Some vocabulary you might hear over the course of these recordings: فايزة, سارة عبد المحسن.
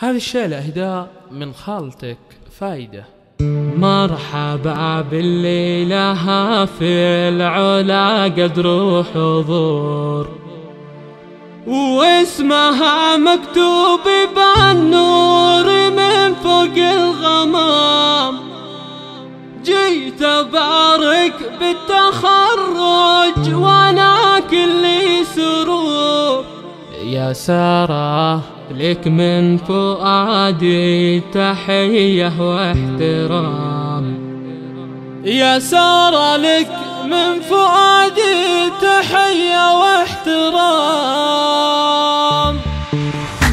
هذه الشيلة إهداء من خالتك فايدة. مرحبا بالليلة في العلا قد روح وظهور، واسمها مكتوب بالنور من فوق الغمام. جيت أبارك بالتخرج وأنا كلي سرور. يا سارة لك من فؤادي تحية واحترام. يا سارة لك من فؤادي تحية واحترام.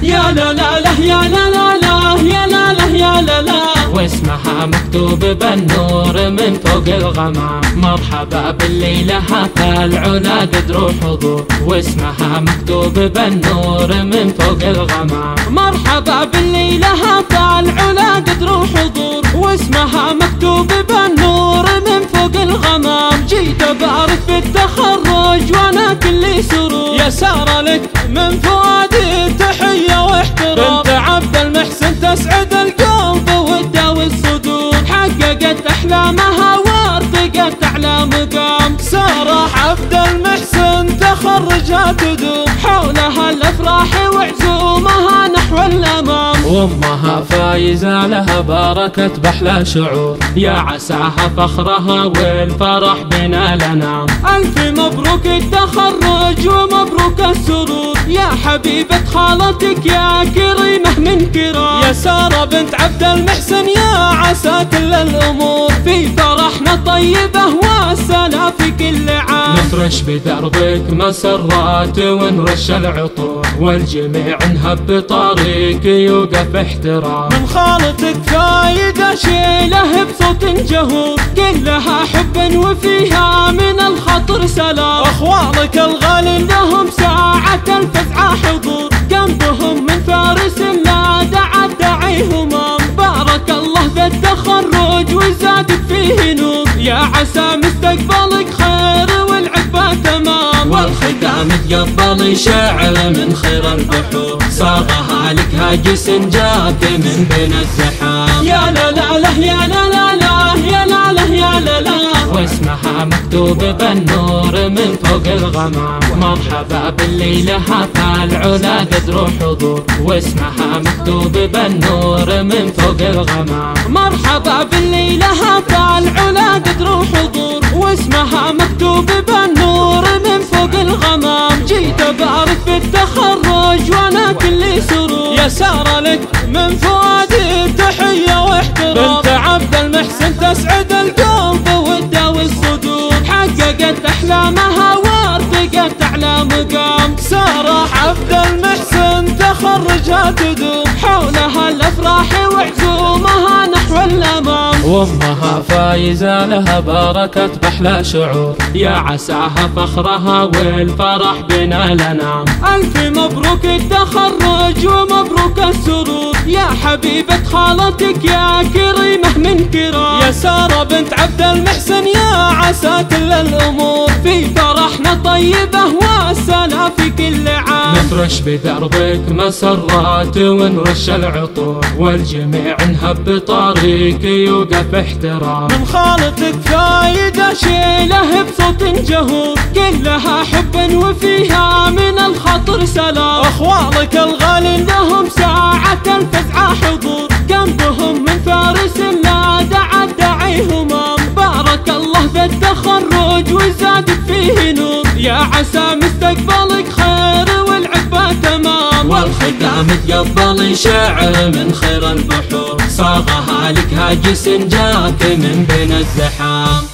يا لا لا لا يا لا لا لا يا لا لا يا لا لا، واسمها مكتوب بالنور من فوق الغمام. مرحبا بالليلة هذا العلا قد روح وضوء، واسمها مكتوب بالنور من فوق الغمام. مرحبا بالليلة هذا العلا قد روح وضوء، واسمها مكتوب بالنور من فوق الغمام. جيت أبارك في التخرج وأنا كلي سرور. يا سارة لك من فؤادي تحية واحترام. بنت عبد المحسن تسعد القلب والدا والصدور، حققت أحلامها وارتقت أعلى مقام. سارة عبد المحسن تخرجها تدوم، حولها الأفراح وعزومها نحو الأمام. وأمها فايزة لها باركت بأحلى شعور، يا عساها فخرها والفرح بنا لنا. ألف مبروك التخرج ومبروك السرور، يا حبيبة خالتك يا كريمة من كرام. يا سارة بنت عبد المحسن يا عسى كل الأمور، في فرحنا طيبة والسلام في كل عام. نفرش بدربك مسرات ونرش العطور، والجميع نهب بطريق يوقف احترام. من خالتك فايدة شيله بصوت جهور، كلها حب وفيها من الخطر سلام. أخوالك الغالين لهم ساعة الفزعة حضور، جنبهم من فارس لا دعت دعيهما. بارك الله ذا التخرج وزادت فيه نور، يا عسى مستقبلك خير والعقبة تمام. والختام تقبلي شعر من خير البحور، صاغها لك هاجس جات من بين الزحام. يا لا لا لا يا لا لا لا يا لا لا يا لا لا، واسمها مكتوب بالنور من فوق الغمام. مرحبا بالليلة هذا العلا قد روح وضوء، واسمها مكتوب بالنور من فوق الغمام. مرحبا بالليلة هذا العلا قد روح وضوء، واسمها مكتوب بالنور من فوق الغمام. جيت أبارك في التخرج وأنا كلي سرور، يا سارة لك من فؤادي تحية واحترام. بنت عبد المحسن تسعد القلب والدا والصدور، حققت أحلامها وارتقت أعلى مقام. سارة عبد المحسن تخرجها تدوم، حولها الأفراح وعزومها نحو الأمام. وأمها فايزة لها باركت بأحلى شعور، يا عساها فخرها والفرح بنا لنا. ألف مبروك التخرج ومبروك السرور، يا حبيبة خالتك يا كريمة من كرام. يا سارة بنت عبد المحسن يا عسى كل الأمور، في فرحنا طيبة والسلام في كل عام. نفرش بدربك مسرات ونرش العطور، والجميع نهب بطريق يوقف احترام. من خالتك فايدة شيله بصوت جهور، كلها حب وفيها من الخطر سلام. أخوالك الغالين لهم ساعة الفزعة حضور، جنبهم من فارس لا دعت دعيهما. بارك الله ذا التخرج وزادت فيه نور، يا عسى مستقبلك خير والعقبة تمام. والختام تقبلي شعر من خير البحور، صاغها لك هاجس جات من بين الزحام.